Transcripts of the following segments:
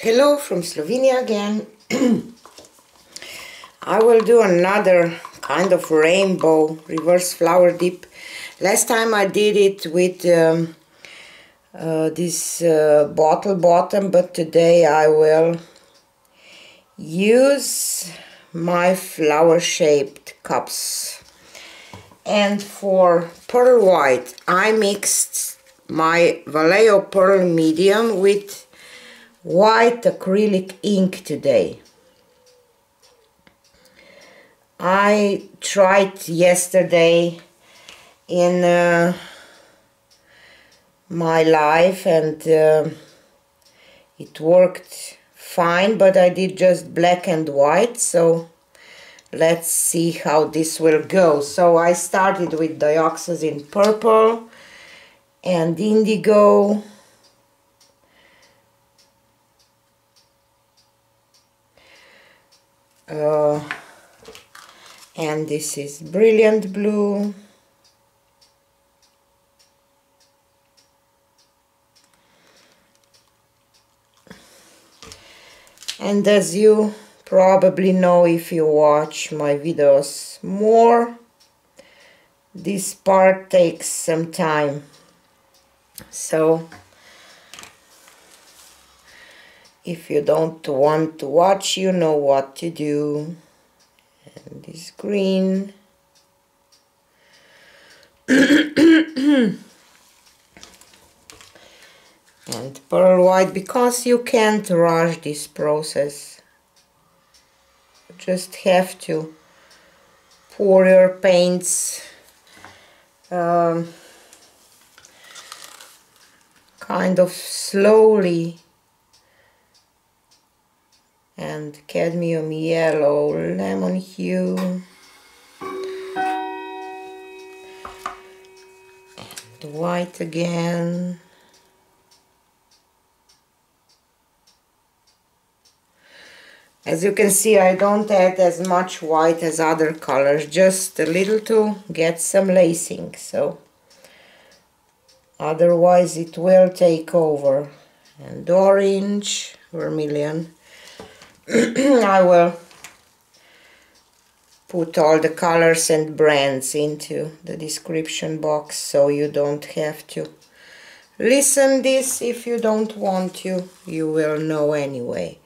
Hello from Slovenia again. I will do another kind of rainbow reverse flower dip. Last time I did it with this bottle bottom, but today I will use my flower shaped cups. And for pearl white I mixed my Vallejo pearl medium with white acrylic ink today. I tried yesterday in my live and it worked fine, but I did just black and white, so let's see how this will go. So I started with dioxazine purple and indigo. And this is brilliant blue, and as you probably know if you watch my videos more, this part takes some time, so if you don't want to watch, you know what to do. And this green. And pearl white, because you can't rush this process. You just have to pour your paints kind of slowly. And cadmium yellow lemon hue, and white again, as you can see I don't add as much white as other colors, just a little to get some lacing, so otherwise it will take over. And orange, vermilion. I will put all the colors and brands into the description box, so you don't have to listen this if you don't want to, you will know anyway.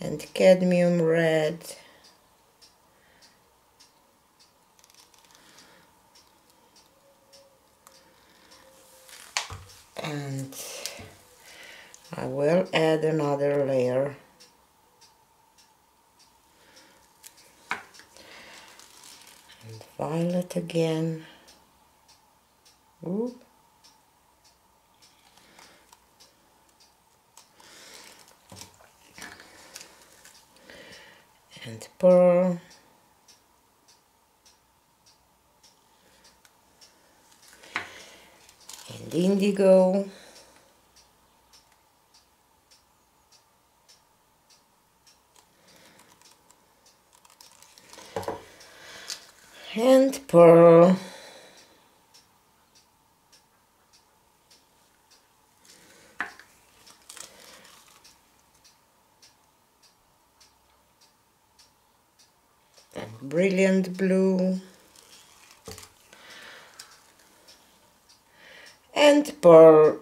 And cadmium red. And I will add another layer. Violet again. Ooh. And pearl. And indigo. And pearl. And brilliant blue. And pearl.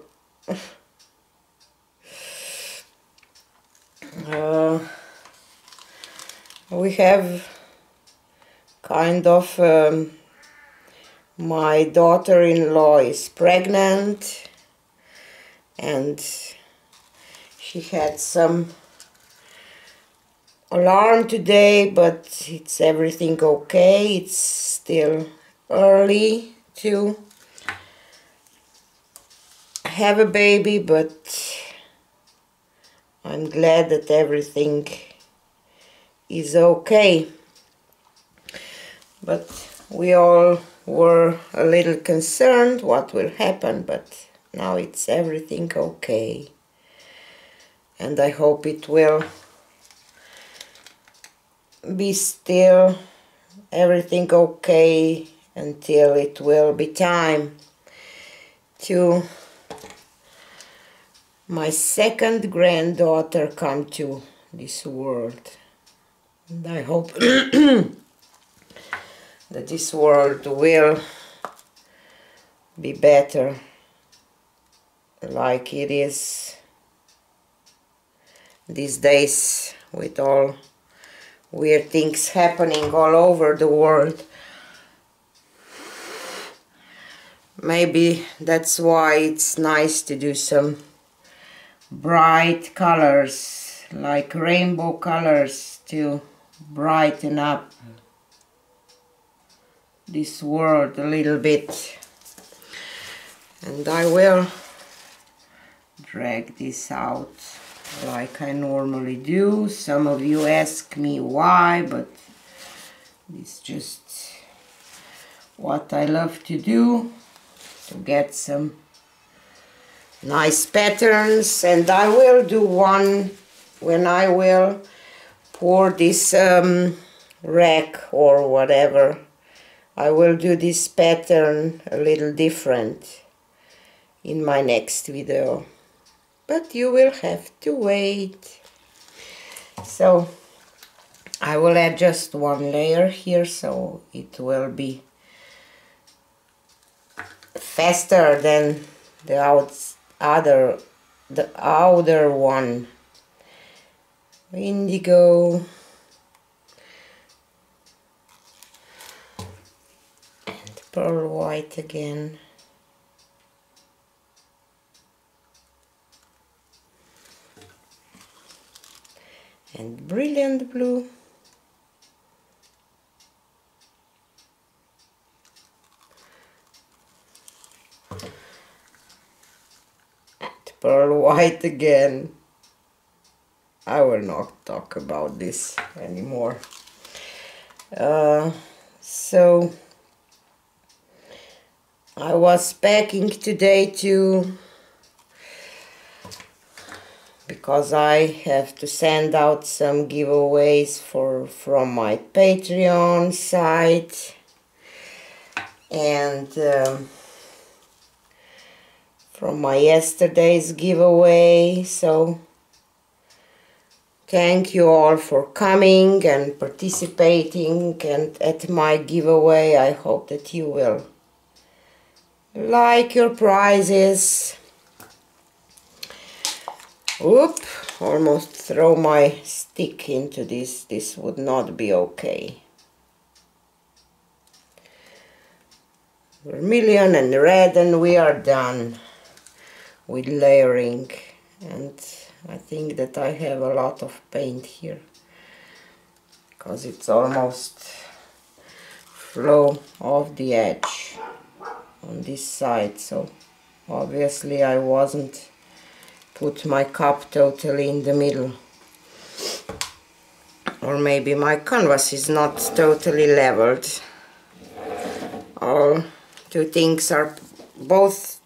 We have kind of my daughter-in-law is pregnant and she had some alarm today, but it's everything okay, it's still early to have a baby, but I'm glad that everything is okay. But we all were a little concerned what will happen, but now it's everything okay. And I hope it will be still everything okay until it will be time to My second granddaughter come to this world, and I hope that this world will be better like it is these days, with all weird things happening all over the world. Maybe that's why it's nice to do some bright colors, like rainbow colors, to brighten up this world a little bit. And I will drag this out like I normally do. Some of you ask me why, but it's just what I love to do, to get some nice patterns. And I will do one when I will pour this rack or whatever. I will do this pattern a little different in my next video, but you will have to wait. So I will add just one layer here, so it will be faster than the outer one. Indigo. And pearl white again. And brilliant blue. Pearl white again. I will not talk about this anymore. So I was packing today too, because I have to send out some giveaways from my Patreon site, and from my yesterday's giveaway. So thank you all for coming and participating and at my giveaway. I hope that you will like your prizes. Oop, almost throw my stick into this. This would not be okay. Vermilion and red, and we are done with layering. And I think that I have a lot of paint here, because it's almost flow off the edge on this side, so obviously I wasn't put my cup totally in the middle, or maybe my canvas is not totally leveled. All two things are both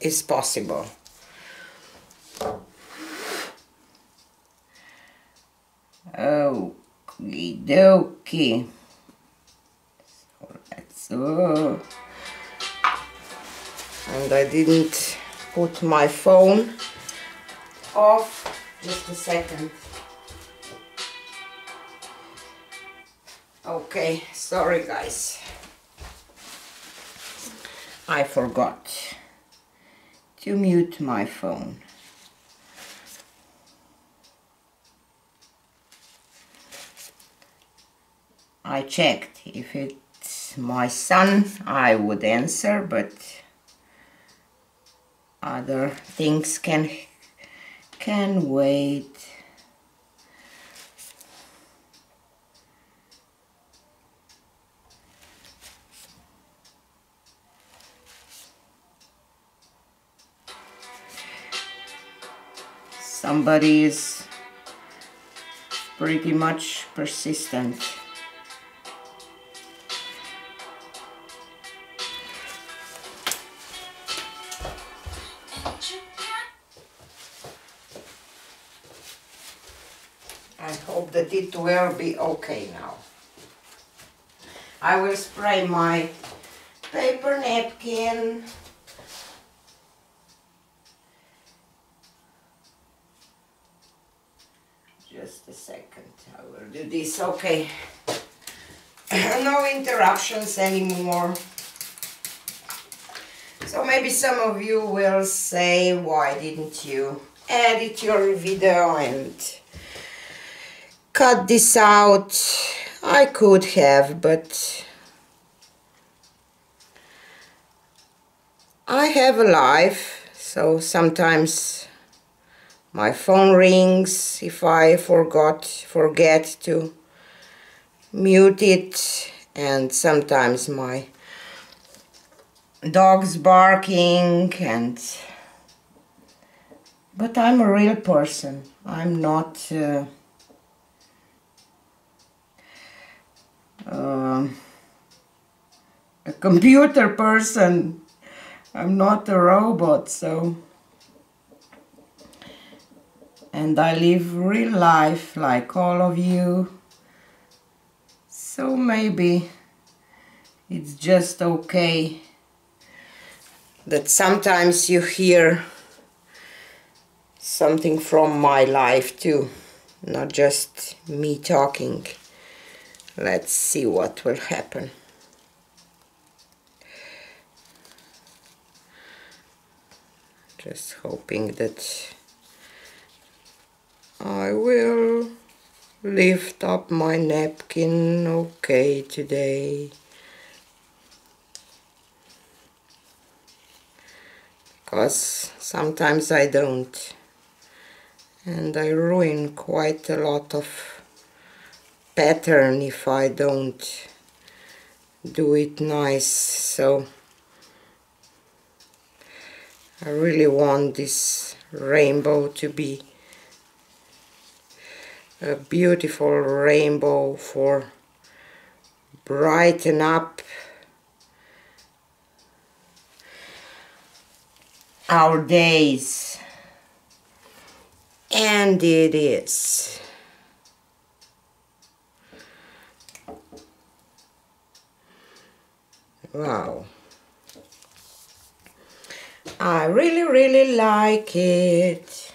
is possible. Okie dokie. So let's go. And I didn't put my phone off. Just a second. Okay, sorry guys. I forgot to mute my phone. I checked. If it's my son, I would answer, but other things can wait. Somebody is pretty much persistent. I hope that it will be okay now. I will spray my paper napkin Just a second, I will do this. Okay, no interruptions anymore. So maybe some of you will say, why didn't you edit your video and cut this out? I could have, but I have a life, so sometimes my phone rings if I forget to mute it, and sometimes my dog's barking, and but I'm a real person. I'm not a computer person. I'm not a robot, so, and I live real life like all of you, so maybe it's just okay that sometimes you hear something from my life too, not just me talking. Let's see what will happen. Just hoping that I will lift up my napkin okay today. Because sometimes I don't, and I ruin quite a lot of pattern if I don't do it nice. So I really want this rainbow to be a beautiful rainbow for brighten up our days, and it is. Wow, I really really like it.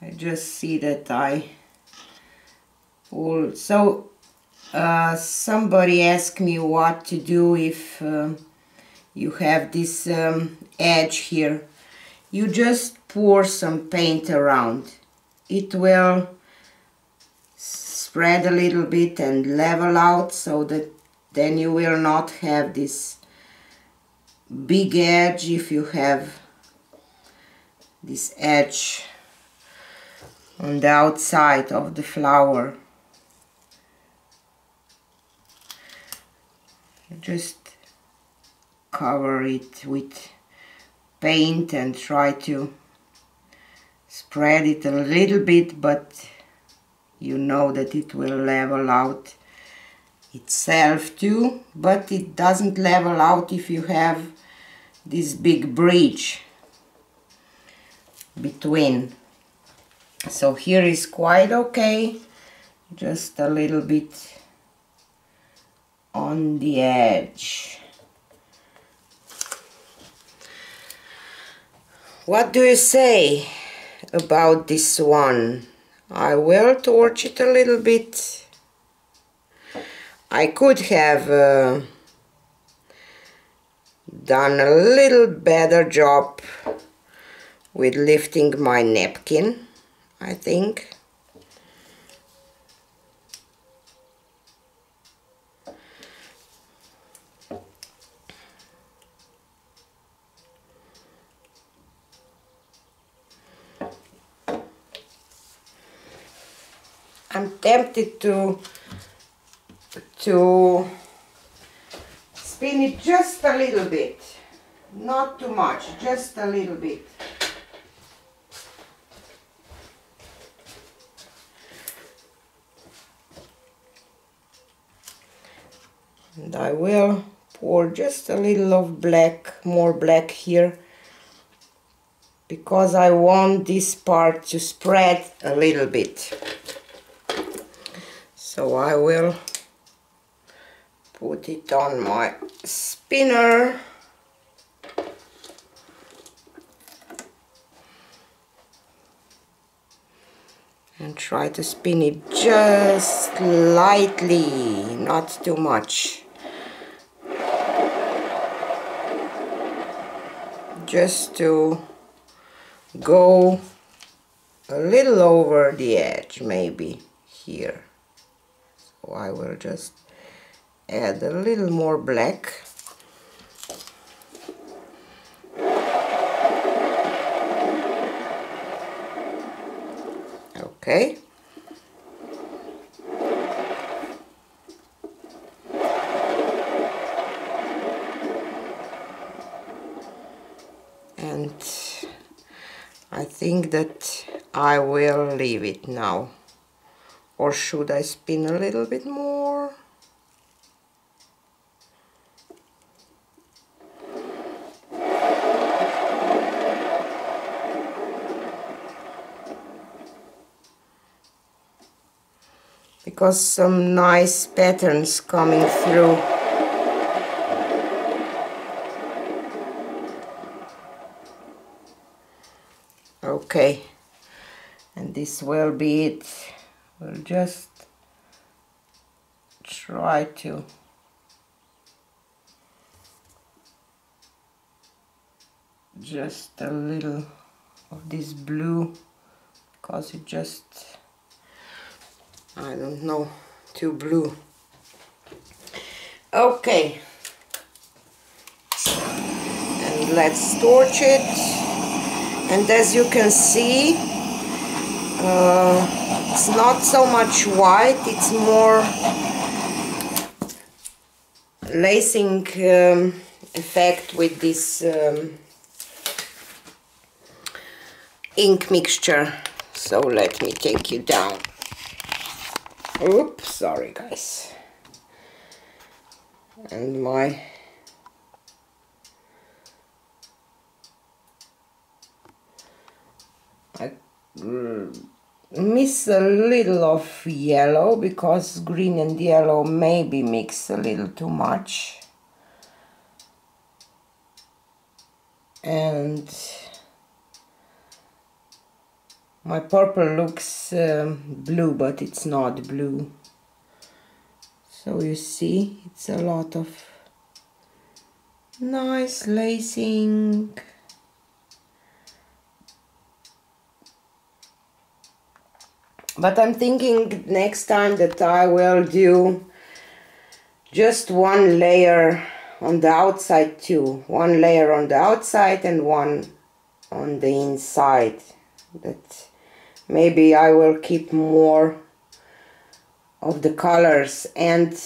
I just see that I will. So somebody asked me what to do if you have this edge here. You just pour some paint around. It will spread a little bit and level out, so that then you will not have this big edge if you have this edge on the outside of the flower. Just cover it with paint and try to spread it a little bit, but you know that it will level out itself too. But it doesn't level out if you have this big breach between. So here is quite okay, just a little bit on the edge. What do you say about this one? I will torch it a little bit. I could have done a little better job with lifting my napkin, I think. I'm tempted to spin it just a little bit, not too much, just a little bit. And I will pour just a little of black, more black here, because I want this part to spread a little bit. So I will put it on my spinner. and try to spin it just slightly, not too much. Just to go a little over the edge, maybe here. So I will just add a little more black. Okay. And I think that I will leave it now. Or should I spin a little bit more? Because some nice patterns coming through. Okay, and this will be it. We'll just try to just a little of this blue, because it just, I don't know, too blue. Okay, and let's torch it. And as you can see, it's not so much white, it's more lacing effect with this ink mixture. So let me take you down. Oops, sorry guys. And my I miss a little of yellow, because green and yellow maybe mix a little too much. And my purple looks blue, but it's not blue. So you see, it's a lot of nice lacing. But I'm thinking next time that I will do just one layer on the outside too. One layer on the outside and one on the inside. That maybe I will keep more of the colors, and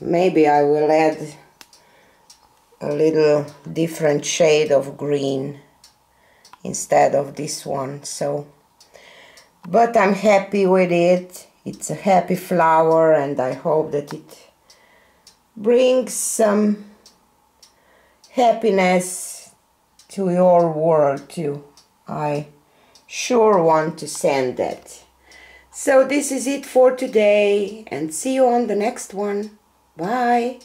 maybe I will add a little different shade of green instead of this one. So, but I'm happy with it. It's a happy flower, and I hope that it brings some happiness to your world too. I sure want to send that. So this is it for today, and see you on the next one. Bye.